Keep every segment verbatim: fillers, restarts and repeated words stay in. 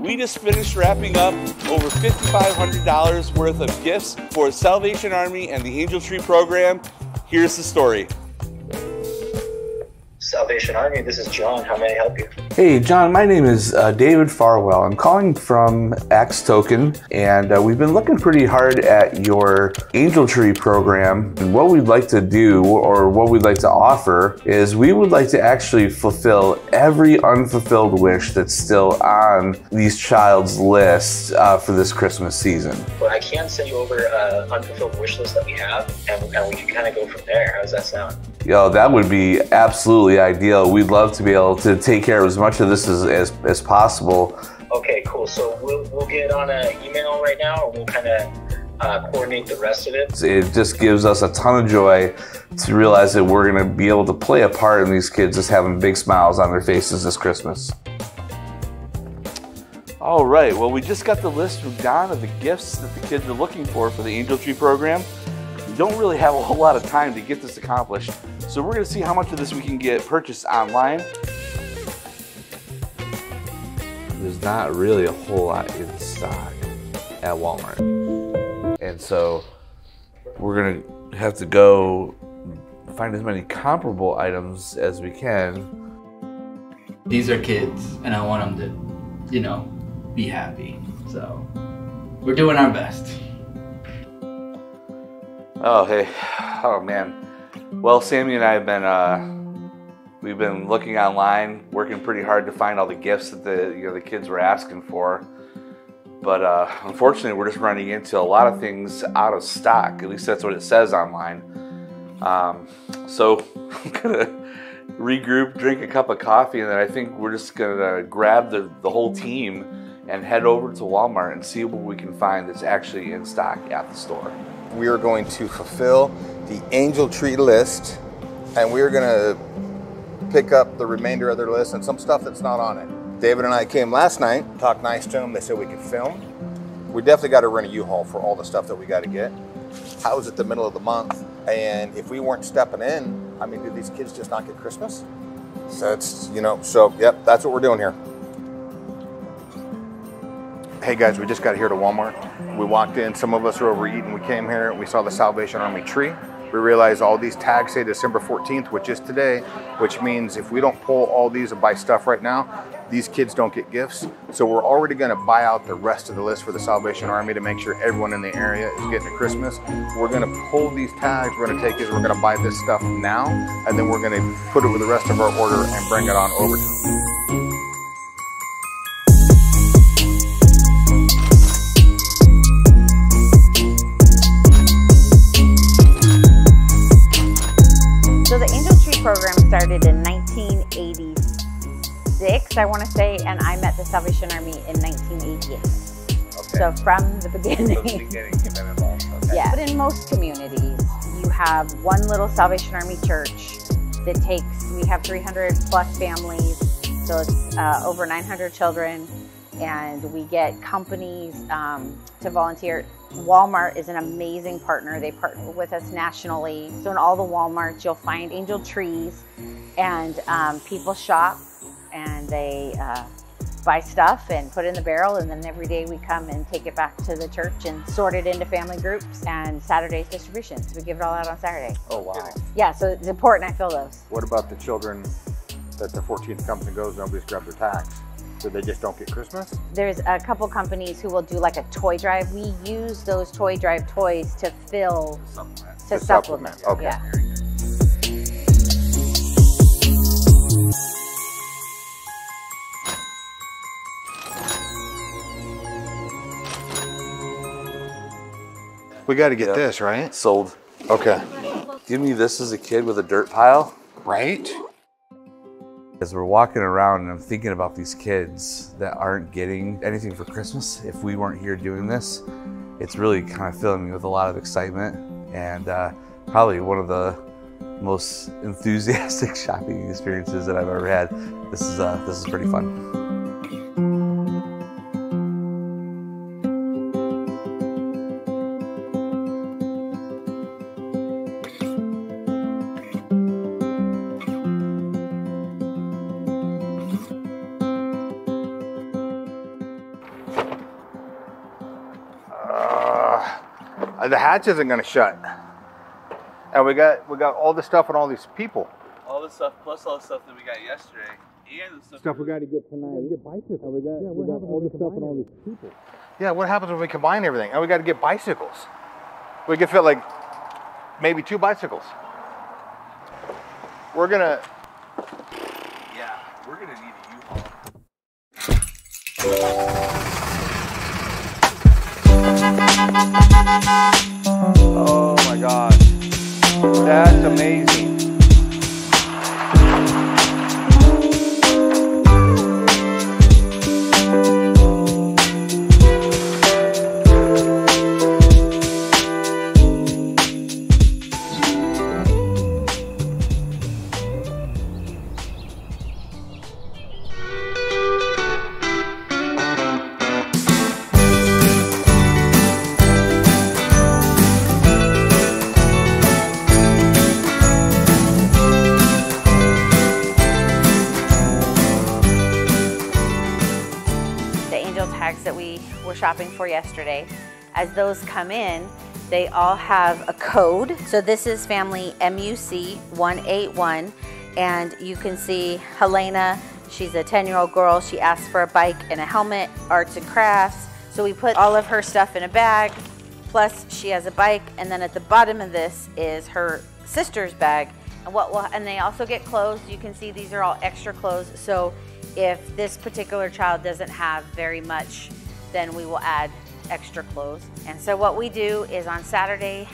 We just finished wrapping up over fifty-five hundred dollars worth of gifts for Salvation Army and the Angel Tree program. Here's the story. Salvation Army, this is John. How may I help you? Hey, John, my name is uh, David Farwell. I'm calling from A C T S Token, and uh, we've been looking pretty hard at your Angel Tree program. And what we'd like to do, or what we'd like to offer, is we would like to actually fulfill every unfulfilled wish that's still on these child's list uh, for this Christmas season. Well, I can send you over an uh, unfulfilled wish list that we have, and, and we can kind of go from there. How does that sound? Yo, that would be absolutely ideal. We'd love to be able to take care of as much of this as, as, as possible. Okay, cool. So we'll, we'll get on an email right now, or we'll kind of uh, coordinate the rest of it. It just gives us a ton of joy to realize that we're going to be able to play a part in these kids just having big smiles on their faces this Christmas. All right, well, we just got the list from Don of the gifts that the kids are looking for for the Angel Tree program. We don't really have a whole lot of time to get this accomplished, so we're going to see how much of this we can get purchased online. There's not really a whole lot in stock at Walmart, and so we're going to have to go find as many comparable items as we can. These are kids, and I want them to, you know, be happy, so we're doing our best. Oh, hey. Oh, man. Well, Sammy and I have been, uh, we've been looking online, working pretty hard to find all the gifts that the, you know, the kids were asking for. But uh, unfortunately, we're just running into a lot of things out of stock. At least that's what it says online. Um, so I'm going to regroup, drink a cup of coffee, and then I think we're just going to grab the, the whole team and head over to Walmart and see what we can find that's actually in stock at the store. We are going to fulfill the Angel Tree list, and we are going to pick up the remainder of their list and some stuff that's not on it. David and I came last night, talked nice to them. They said we could film. We definitely got to rent a U-Haul for all the stuff that we got to get. I was at the middle of the month, and if we weren't stepping in, I mean, do these kids just not get Christmas? So it's, you know, so yep, that's what we're doing here. Hey guys, we just got here to Walmart. We walked in, some of us were overeating. We came here and we saw the Salvation Army tree. We realized all these tags say December fourteenth, which is today, which means if we don't pull all these and buy stuff right now, these kids don't get gifts. So we're already gonna buy out the rest of the list for the Salvation Army to make sure everyone in the area is getting a Christmas. We're gonna pull these tags, we're gonna take it, we're gonna buy this stuff now, and then we're gonna put it with the rest of our order and bring it on over to them. Program started in nineteen eighty-six, I want to say, and I met the Salvation Army in nineteen eighty-eight. Okay. So from the beginning. From the beginning, you've been involved. Okay. Yeah. But in most communities, you have one little Salvation Army church that takes, we have three hundred plus families, so it's uh, over nine hundred children, and we get companies um, to volunteer. Walmart is an amazing partner. They partner with us nationally. So in all the Walmarts, you'll find Angel Trees, and um, people shop and they uh, buy stuff and put it in the barrel. And then every day we come and take it back to the church and sort it into family groups, and Saturday's distributions. We give it all out on Saturday. Oh, wow. Yeah, so it's important I fill those. What about the children that the fourteenth comes and goes, nobody's grabbed their tags? So they just don't get Christmas? There's a couple companies who will do like a toy drive. We use those toy drive toys to fill, to supplement. To to supplement. supplement. Okay. Yeah. We got to get yep. this, right? Sold. Okay. Give me this as a kid with a dirt pile. Right? As we're walking around and I'm thinking about these kids that aren't getting anything for Christmas, if we weren't here doing this, it's really kind of filling me with a lot of excitement, and uh, probably one of the most enthusiastic shopping experiences that I've ever had. This is, uh, this is pretty fun. Uh, the hatch isn't going to shut. And we got we got all the stuff and all these people. All the stuff plus all the stuff that we got yesterday. And the stuff, stuff we got to get tonight. We get bicycles. And we got, yeah, we got all the stuff and all these people. Yeah, what happens when we combine everything? And we got to get bicycles. We could fit like maybe two bicycles. We're gonna. Yeah, we're gonna need a U-Haul. Oh my God, that's amazing. Shopping for yesterday. As those come in, they all have a code. So this is family M U C one eighty-one, and you can see Helena, she's a ten year old girl. She asked for a bike and a helmet, arts and crafts. So we put all of her stuff in a bag, plus she has a bike, and then at the bottom of this is her sister's bag. And what will, and they also get clothes. You can see these are all extra clothes. So if this particular child doesn't have very much, then we will add extra clothes. And so what we do is on Saturday,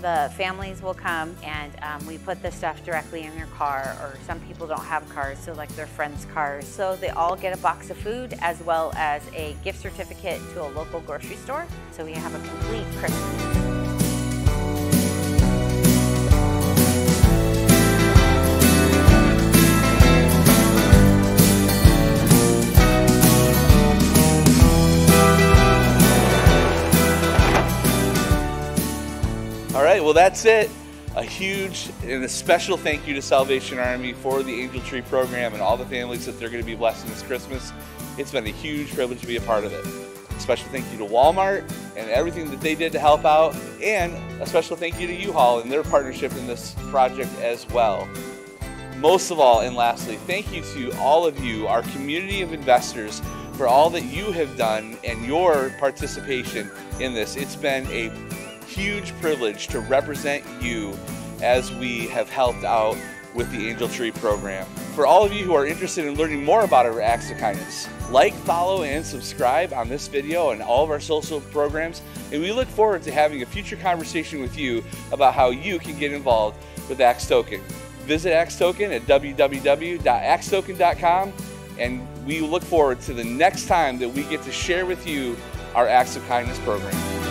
the families will come and um, we put the stuff directly in their car, or some people don't have cars, so like their friends' cars. So they all get a box of food as well as a gift certificate to a local grocery store. So we have a complete Christmas. All right, well that's it. A huge and a special thank you to Salvation Army for the Angel Tree program and all the families that they're going to be blessing this Christmas. It's been a huge privilege to be a part of it. A special thank you to Walmart and everything that they did to help out, and a special thank you to U-Haul and their partnership in this project as well. Most of all, and lastly, thank you to all of you, our community of investors, for all that you have done and your participation in this. It's been a huge privilege to represent you as we have helped out with the Angel Tree program. For all of you who are interested in learning more about our acts of kindness, like, follow, and subscribe on this video and all of our social programs, and we look forward to having a future conversation with you about how you can get involved with ACTS Token. Visit ACTS Token at w w w dot acts token dot com, and we look forward to the next time that we get to share with you our acts of kindness program.